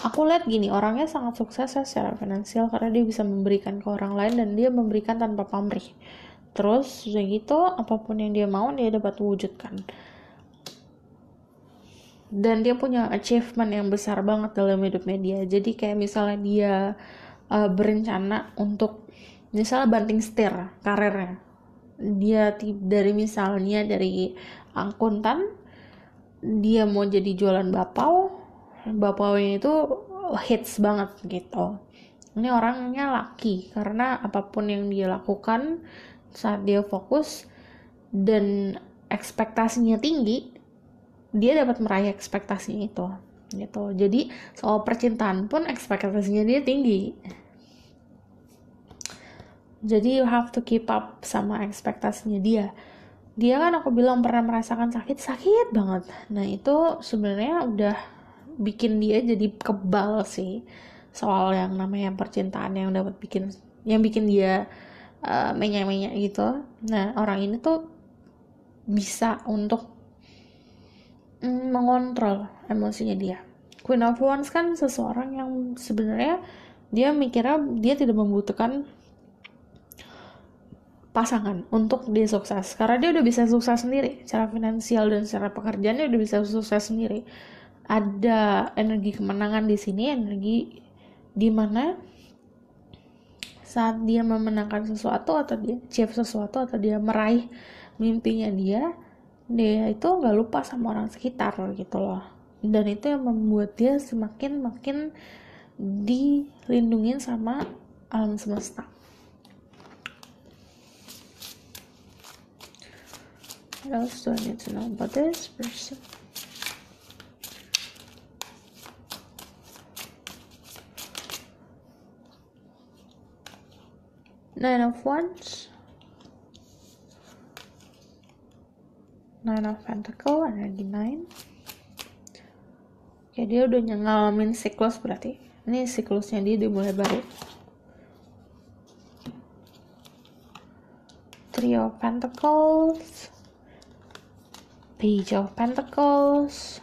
Aku lihat gini, orangnya sangat sukses secara finansial karena dia bisa memberikan ke orang lain dan dia memberikan tanpa pamrih. Terus udah gitu apapun yang dia mau dia dapat wujudkan, dan dia punya achievement yang besar banget dalam hidupnya dia. Jadi kayak misalnya dia uh, berencana untuk misalnya banting setir karirnya dia, dari misalnya dari akuntan dia mau jadi jualan bapau, bapaunya itu hits banget gitu. Ini orangnya laki karena apapun yang dia lakukan saat dia fokus dan ekspektasinya tinggi, dia dapat meraih ekspektasinya itu gitu. Jadi soal percintaan pun ekspektasinya dia tinggi. Jadi you have to keep up sama ekspektasinya dia. Dia kan aku bilang pernah merasakan sakit-sakit banget. Nah itu sebenarnya udah bikin dia jadi kebal sih soal yang namanya percintaan yang dapat bikin, yang bikin dia uh, menyak-menyak gitu. Nah orang ini tuh bisa untuk mm, mengontrol emosinya dia. Queen of Wands kan seseorang yang sebenarnya dia mikirnya dia tidak membutuhkan pasangan untuk dia sukses, karena dia udah bisa sukses sendiri secara finansial dan secara pekerjaan dia udah bisa sukses sendiri. Ada energi kemenangan di sini, energi di mana saat dia memenangkan sesuatu atau dia achieve sesuatu atau dia meraih mimpinya dia, dia itu nggak lupa sama orang sekitar gitu loh. Dan itu yang membuat dia semakin makin dilindungin sama alam semesta. What else do I need to know about this person? Nine of Wands, Nine of Pentacles, energi nine. Oke, dia udah ngalamin siklus berarti. Ini siklusnya dia dimulai baru. Three of Pentacles, Page of Pentacles,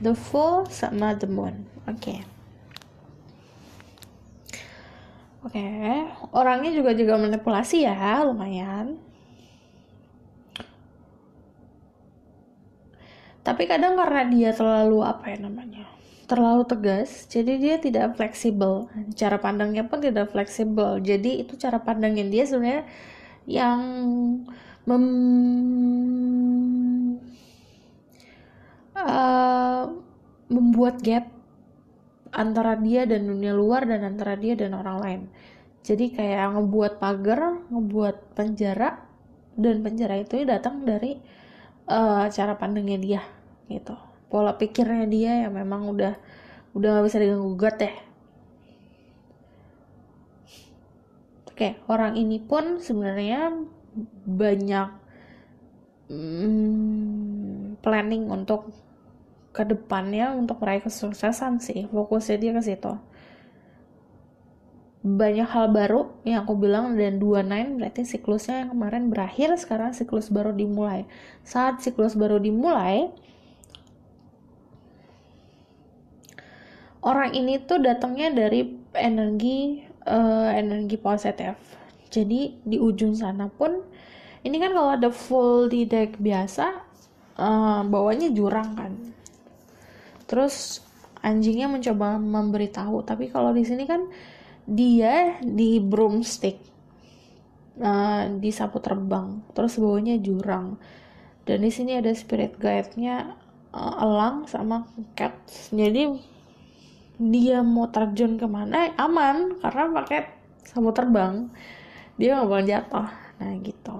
The Fool sama The Moon. Oke, okay. Oke, okay. Orangnya juga juga manipulasi ya, lumayan. Tapi kadang karena dia terlalu apa ya namanya, terlalu tegas, jadi dia tidak fleksibel, cara pandangnya pun tidak fleksibel. Jadi itu cara pandangnya dia sebenarnya yang mem uh, membuat gap antara dia dan dunia luar dan antara dia dan orang lain. Jadi kayak ngebuat pagar, ngebuat penjara, dan penjara itu datang dari uh, cara pandangnya dia gitu. Pola pikirnya dia ya memang udah udah nggak bisa diganggu gugat ya. Oke, orang ini pun sebenarnya banyak mm, planning untuk kedepannya untuk meraih kesuksesan sih, fokusnya dia ke situ. banyak hal baru yang aku bilang, dan dua puluh sembilan berarti siklusnya yang kemarin berakhir, sekarang siklus baru dimulai. Saat siklus baru dimulai, orang ini tuh datangnya dari energi uh, energi positif. Jadi di ujung sana pun, ini kan kalau ada full di deck biasa, uh, bawahnya jurang kan. Terus anjingnya mencoba memberitahu, tapi kalau di sini kan dia di broomstick, uh, di sapu terbang, terus bawahnya jurang. Dan di sini ada spirit guide-nya uh, elang sama cat. Jadi dia mau terjun kemana aman, karena pakai sapu terbang, dia nggak bakal jatuh. Nah gitu.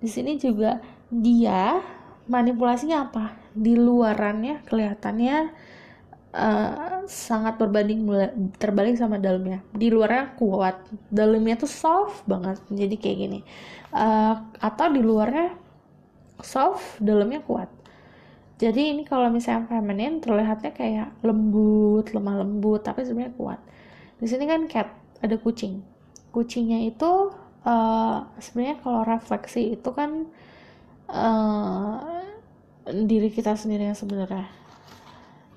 Di sini juga dia manipulasinya apa? Di luarannya kelihatannya Uh, sangat berbanding terbalik sama dalamnya. Di luarnya kuat, dalamnya tuh soft banget, jadi kayak gini, uh, atau di luarnya soft, dalamnya kuat. Jadi ini kalau misalnya feminin terlihatnya kayak lembut, lemah lembut, tapi sebenarnya kuat. Di sini kan cat, ada kucing. Kucingnya itu uh, sebenarnya kalau refleksi itu kan uh, diri kita sendiri yang sebenarnya.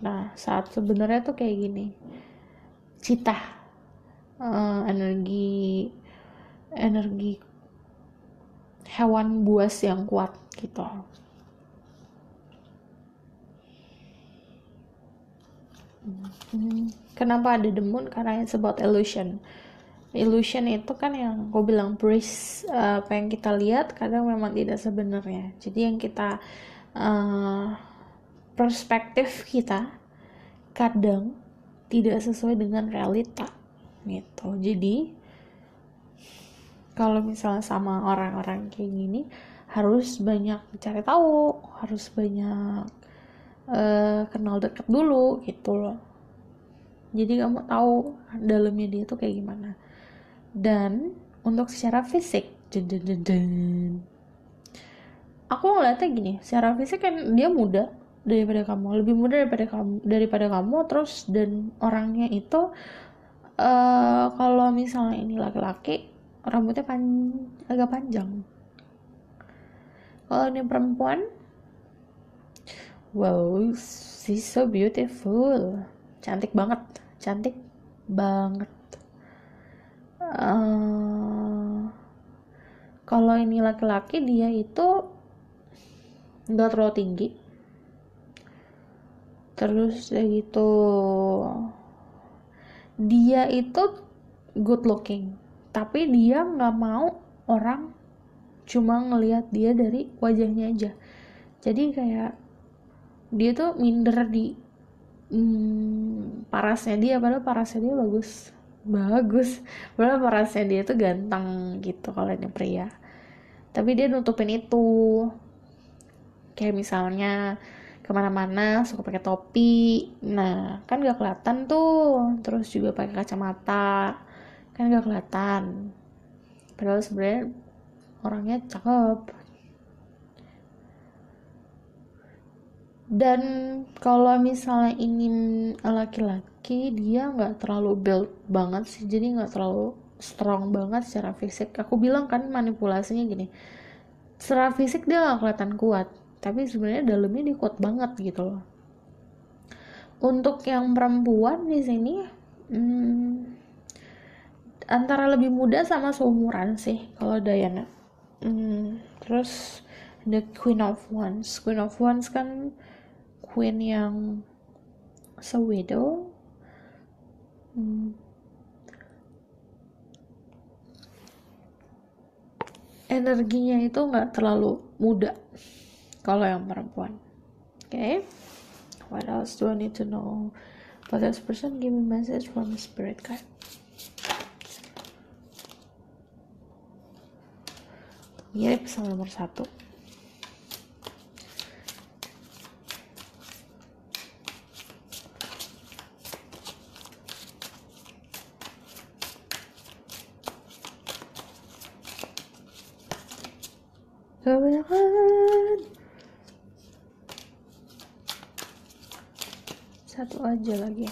Nah, saat sebenarnya tuh kayak gini, cita, uh, energi, energi hewan buas yang kuat gitu. Hmm. Kenapa ada the moon? Karena it's about illusion. Illusion itu kan yang gue bilang breeze, uh, apa yang kita lihat kadang memang tidak sebenarnya. Jadi yang kita uh, perspektif kita kadang tidak sesuai dengan realita gitu. Jadi kalau misalnya sama orang-orang kayak gini harus banyak cari tahu, harus banyak uh, kenal dekat dulu gitu loh. Jadi kamu tahu dalamnya dia tuh kayak gimana. Dan untuk secara fisik, aku ngeliatnya gini, secara fisik kan dia muda daripada kamu, lebih muda daripada kamu, daripada kamu terus, dan orangnya itu uh, kalau misalnya ini laki-laki rambutnya pan, agak panjang. Kalau ini perempuan, wow, she's so beautiful, cantik banget, cantik banget. Uh, kalau ini laki-laki, dia itu nggak terlalu tinggi. Terus gitu, dia itu good looking, tapi dia nggak mau orang cuma ngelihat dia dari wajahnya aja. Jadi kayak dia tuh minder di hmm, parasnya dia, padahal parasnya dia bagus, bagus, padahal parasnya dia tuh ganteng gitu kalau ini pria. Tapi dia nutupin itu, kayak misalnya kemana-mana suka pakai topi, nah kan gak kelihatan tuh. Terus juga pakai kacamata, kan gak kelihatan, padahal sebenarnya orangnya cakep. Dan kalau misalnya ini laki-laki, dia nggak terlalu build banget sih, jadi nggak terlalu strong banget secara fisik. Aku bilang kan manipulasinya gini, secara fisik dia nggak kelihatan kuat, tapi sebenarnya dalamnya dia kuat banget gitu loh. Untuk yang perempuan di sini hmm, antara lebih muda sama seumuran sih kalau Diana. Hmm, terus the Queen of Wands. Queen of Wands kan queen yang a widow. Hmm. Energinya itu nggak terlalu muda kalau yang perempuan. Okay, what else do I need to know about this person? Give me message from the spirit guide. Mirip sama nomor satu. Kebanyakan satu aja lagi.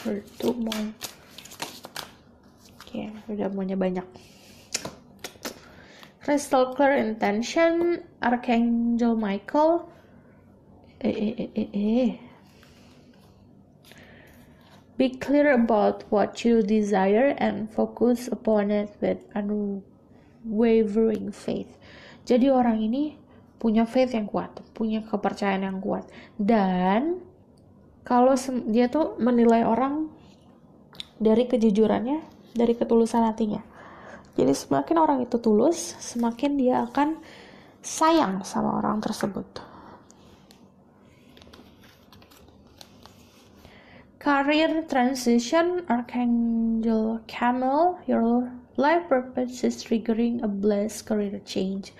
Virgo mau. Oke, okay, udah maunya banyak. Crystal Clear Intention, Archangel Michael. Eh, eh, eh, eh, eh. Be clear about what you desire and focus upon it with unwavering faith. Jadi orang ini punya faith yang kuat, punya kepercayaan yang kuat. Dan kalau dia tuh menilai orang dari kejujurannya, dari ketulusan hatinya. Jadi semakin orang itu tulus, semakin dia akan sayang sama orang tersebut. Career Transition, Archangel Camel. Your life purpose is triggering a blessed career change.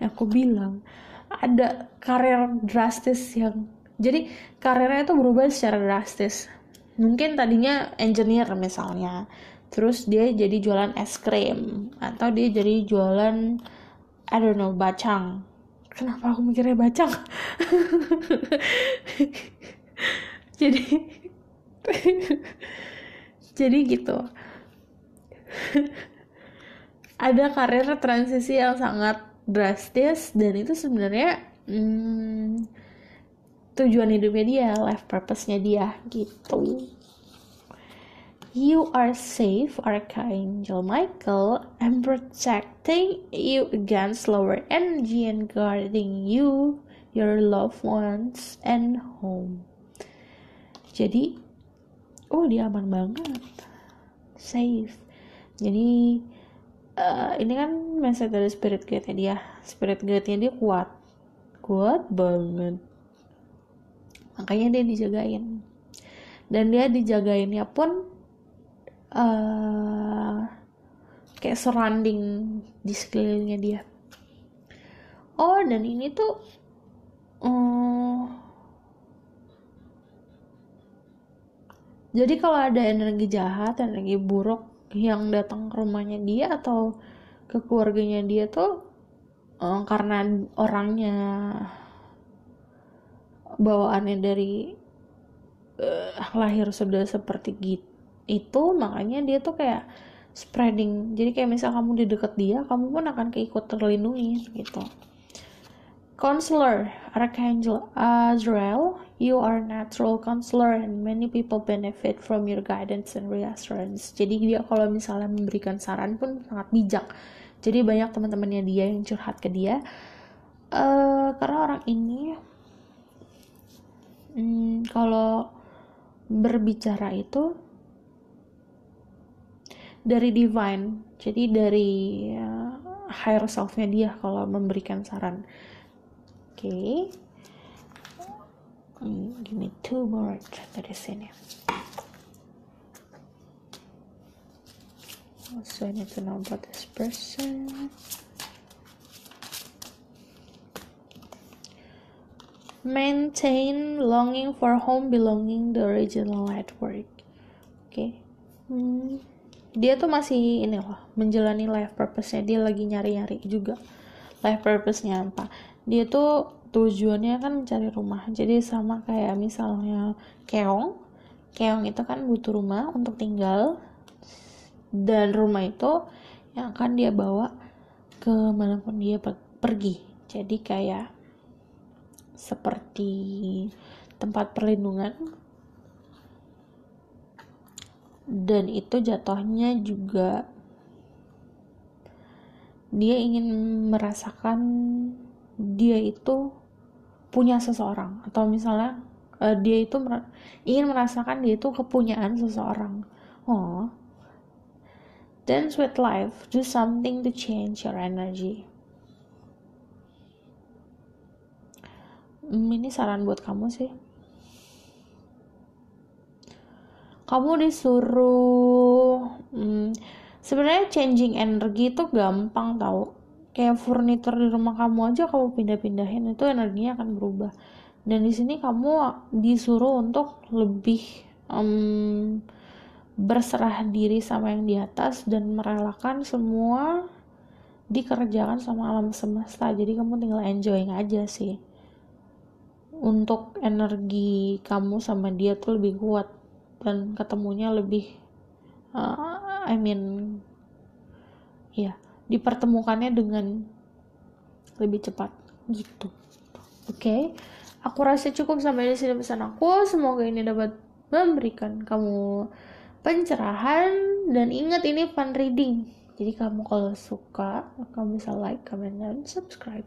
Yang aku bilang, ada karir drastis yang, jadi karirnya itu berubah secara drastis. Mungkin tadinya engineer misalnya, terus dia jadi jualan es krim, atau dia jadi jualan I don't know, bacang. Kenapa aku mikirnya bacang? jadi jadi gitu. Ada karir transisi yang sangat drastis, dan itu sebenarnya hmm, tujuan hidupnya dia, life purpose-nya dia gitu. You are safe, Archangel Michael. I'm protecting you against lower energy and guarding you, your loved ones, and home. Jadi, oh dia aman banget, safe. Jadi uh, ini kan message dari spirit guide-nya dia. Spirit guide-nya dia kuat, kuat banget. Makanya dia dijagain, dan dia dijagainnya pun uh, kayak surrounding di sekelilingnya dia. Oh, dan ini tuh um, jadi kalau ada energi jahat, energi buruk yang datang ke rumahnya dia atau ke keluarganya dia tuh um, karena orangnya bawaannya dari uh, lahir sudah seperti gitu, itu makanya dia tuh kayak spreading. Jadi kayak misal kamu di dekat dia, kamu pun akan keikut terlindungi gitu. Counselor, Archangel Azrael. You are natural counselor and many people benefit from your guidance and reassurance. Jadi dia kalau misalnya memberikan saran pun sangat bijak. Jadi banyak teman-temannya dia yang curhat ke dia uh, karena orang ini Hmm, kalau berbicara itu dari divine, jadi dari uh, higher self-nya dia kalau memberikan saran. Oke, okay. hmm, give me two more dari sini. Also I need to know about this person. Maintain longing for home, belonging, the original light work. Oke, okay. hmm. Dia tuh masih ini loh, menjalani life purpose-nya. Dia lagi nyari-nyari juga life purpose-nya apa. Dia tuh tujuannya kan mencari rumah. Jadi sama kayak misalnya keong. Keong itu kan butuh rumah untuk tinggal, dan rumah itu yang akan dia bawa ke manapun dia pergi. Jadi kayak seperti tempat perlindungan, dan itu jatuhnya juga dia ingin merasakan dia itu punya seseorang, atau misalnya uh, dia itu mer- ingin merasakan dia itu kepunyaan seseorang. Oh, then sweet life, do something to change your energy. Ini saran buat kamu sih. Kamu disuruh hmm, sebenarnya changing energi itu gampang tau. Kayak furnitur di rumah kamu aja kamu pindah-pindahin, itu energinya akan berubah. Dan di sini kamu disuruh untuk lebih um, berserah diri sama yang di atas, dan merelakan semua dikerjakan sama alam semesta. Jadi kamu tinggal enjoying aja sih, untuk energi kamu sama dia tuh lebih kuat. dan ketemunya lebih uh, I mean ya, dipertemukannya dengan lebih cepat gitu. Oke, okay. Aku rasa cukup sampai di sini pesan aku. Semoga ini dapat memberikan kamu pencerahan, dan ingat ini fun reading. Jadi kamu kalau suka, kamu bisa like, comment, dan subscribe.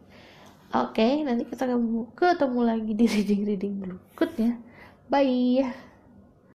Oke, okay, nanti kita ketemu lagi di reading-reading berikutnya. Bye.